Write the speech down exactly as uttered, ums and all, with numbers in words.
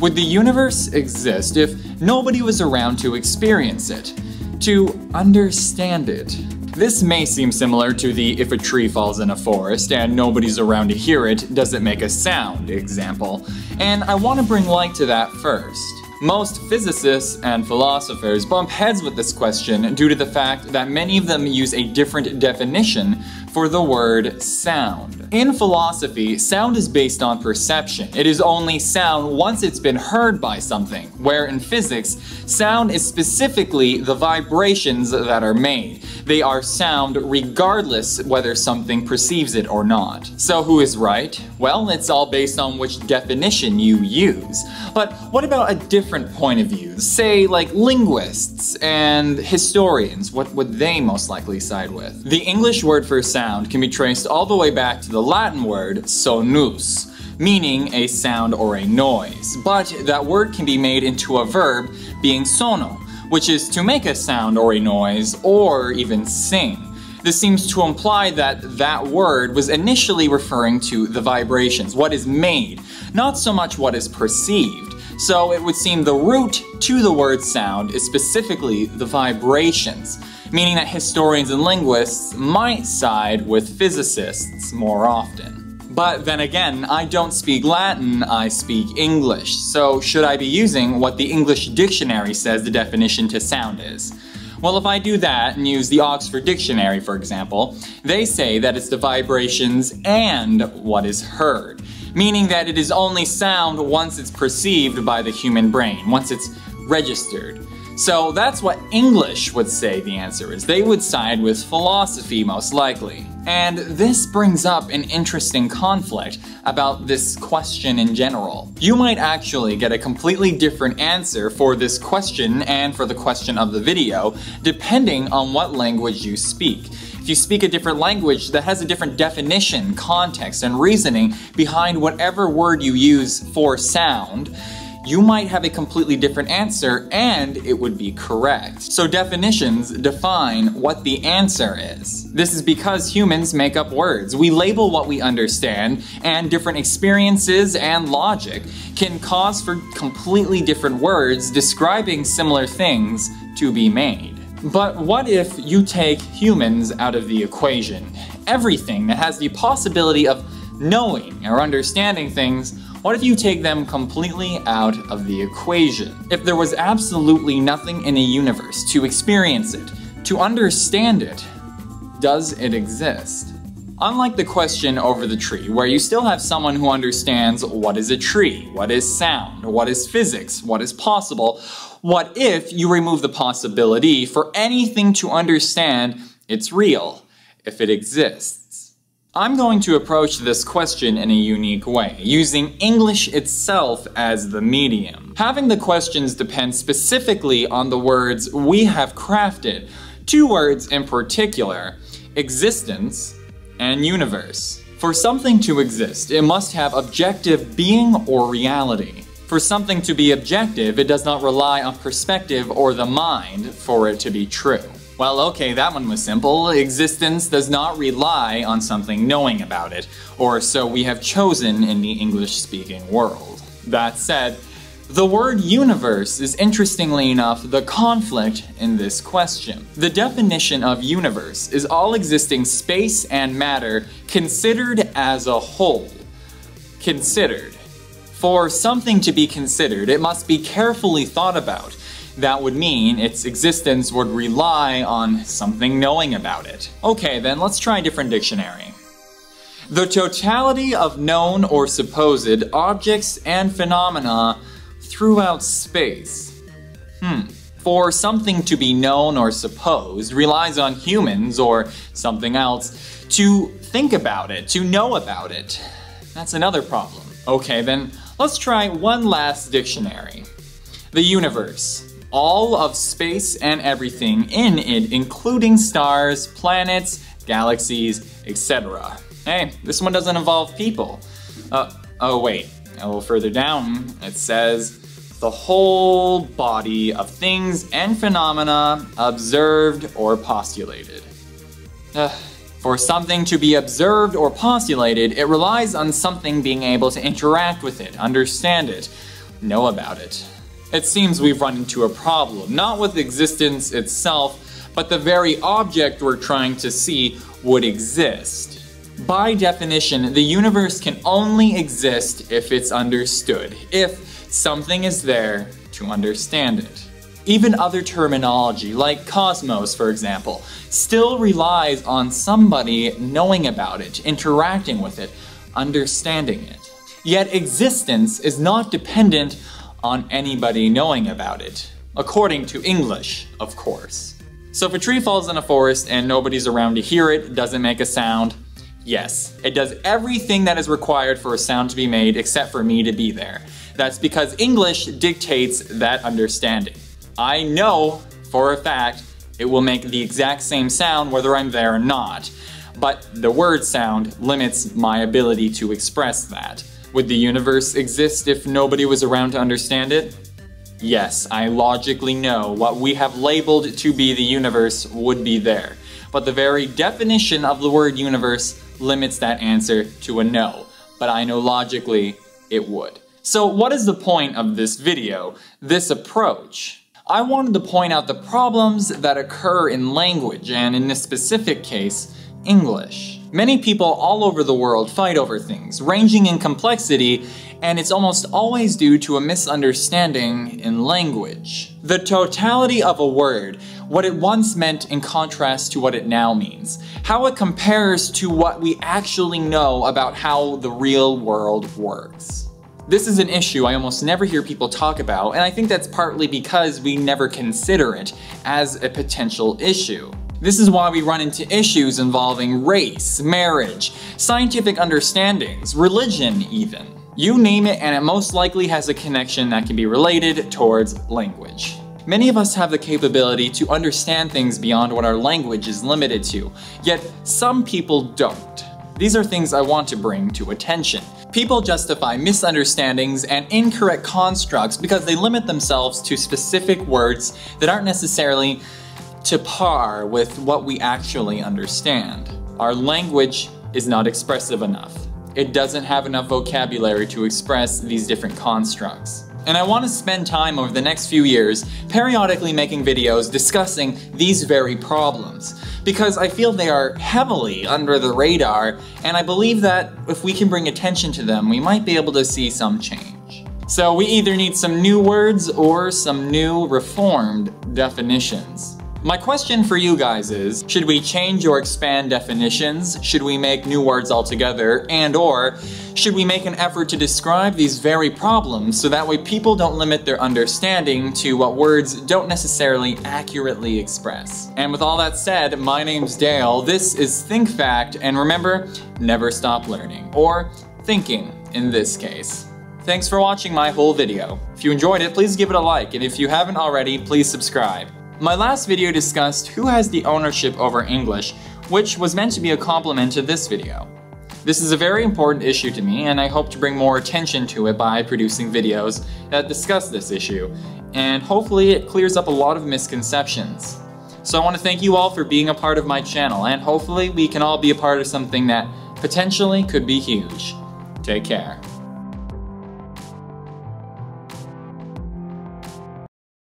Would the universe exist if nobody was around to experience it, to understand it? This may seem similar to the if a tree falls in a forest and nobody's around to hear it, does it make a sound example, and I want to bring light to that first. Most physicists and philosophers bump heads with this question due to the fact that many of them use a different definition for the word sound. In philosophy, sound is based on perception. It is only sound once it's been heard by something, where in physics, sound is specifically the vibrations that are made. They are sound regardless whether something perceives it or not. So who is right? Well, it's all based on which definition you use. But what about a different Different point of view? Say, like linguists and historians, what would they most likely side with? The English word for sound can be traced all the way back to the Latin word sonus, meaning a sound or a noise. But that word can be made into a verb, being sono, which is to make a sound or a noise, or even sing. This seems to imply that that word was initially referring to the vibrations, what is made, not so much what is perceived. So it would seem the root to the word sound is specifically the vibrations, meaning that historians and linguists might side with physicists more often. But then again, I don't speak Latin, I speak English, so should I be using what the English dictionary says the definition to sound is? Well, if I do that and use the Oxford Dictionary, for example, they say that it's the vibrations and what is heard, meaning that it is only sound once it's perceived by the human brain, once it's registered. So that's what English would say the answer is. They would side with philosophy most likely. And this brings up an interesting conflict about this question in general. You might actually get a completely different answer for this question and for the question of the video, depending on what language you speak. If you speak a different language, that has a different definition, context, and reasoning behind whatever word you use for sound, you might have a completely different answer and it would be correct. So definitions define what the answer is. This is because humans make up words. We label what we understand, and different experiences and logic can cause for completely different words describing similar things to be made. But what if you take humans out of the equation? Everything that has the possibility of knowing or understanding things, what if you take them completely out of the equation? If there was absolutely nothing in a universe to experience it, to understand it, does it exist? Unlike the question over the tree, where you still have someone who understands what is a tree, what is sound, what is physics, what is possible, what if you remove the possibility for anything to understand it's real, if it exists? I'm going to approach this question in a unique way, using English itself as the medium. Having the questions depend specifically on the words we have crafted, two words in particular, existence and universe. For something to exist, it must have objective being or reality. For something to be objective, it does not rely on perspective or the mind for it to be true. Well, okay, that one was simple. Existence does not rely on something knowing about it, or so we have chosen in the English-speaking world. That said, the word universe is, interestingly enough, the conflict in this question. The definition of universe is all existing space and matter considered as a whole. Considered. For something to be considered, it must be carefully thought about. That would mean its existence would rely on something knowing about it. Okay, then let's try a different dictionary. The totality of known or supposed objects and phenomena throughout space. Hmm. For something to be known or supposed relies on humans or something else to think about it, to know about it. That's another problem. Okay, then let's try one last dictionary. The universe. All of space and everything in it, including stars, planets, galaxies, et cetera. Hey, this one doesn't involve people. Uh, oh wait, a little further down, it says, the whole body of things and phenomena observed or postulated. Uh, for something to be observed or postulated, it relies on something being able to interact with it, understand it, know about it. It seems we've run into a problem, not with existence itself, but the very object we're trying to see would exist. By definition, the universe can only exist if it's understood, if something is there to understand it. Even other terminology, like cosmos for example, still relies on somebody knowing about it, interacting with it, understanding it. Yet existence is not dependent on anybody knowing about it, according to English, of course. So if a tree falls in a forest and nobody's around to hear it, doesn't make a sound, yes, it does everything that is required for a sound to be made except for me to be there. That's because English dictates that understanding. I know for a fact it will make the exact same sound whether I'm there or not, but the word sound limits my ability to express that. Would the universe exist if nobody was around to understand it? Yes, I logically know what we have labeled to be the universe would be there, but the very definition of the word universe limits that answer to a no, but I know logically it would. So what is the point of this video, this approach? I wanted to point out the problems that occur in language, and in this specific case, English. Many people all over the world fight over things, ranging in complexity, and it's almost always due to a misunderstanding in language. The totality of a word, what it once meant in contrast to what it now means, how it compares to what we actually know about how the real world works. This is an issue I almost never hear people talk about, and I think that's partly because we never consider it as a potential issue. This is why we run into issues involving race, marriage, scientific understandings, religion even. You name it and it most likely has a connection that can be related towards language. Many of us have the capability to understand things beyond what our language is limited to, yet some people don't. These are things I want to bring to attention. People justify misunderstandings and incorrect constructs because they limit themselves to specific words that aren't necessarily to par with what we actually understand. Our language is not expressive enough. It doesn't have enough vocabulary to express these different constructs. And I want to spend time over the next few years periodically making videos discussing these very problems, because I feel they are heavily under the radar, and I believe that if we can bring attention to them, we might be able to see some change. So we either need some new words or some new reformed definitions. My question for you guys is, should we change or expand definitions? Should we make new words altogether? And or should we make an effort to describe these very problems so that way people don't limit their understanding to what words don't necessarily accurately express? And with all that said, my name's Dale, this is Think Fact, and remember, never stop learning, or thinking in this case. Thanks for watching my whole video. If you enjoyed it, please give it a like, and if you haven't already, please subscribe. My last video discussed who has the ownership over English, which was meant to be a complement to this video. This is a very important issue to me, and I hope to bring more attention to it by producing videos that discuss this issue, and hopefully it clears up a lot of misconceptions. So I want to thank you all for being a part of my channel, and hopefully we can all be a part of something that potentially could be huge. Take care.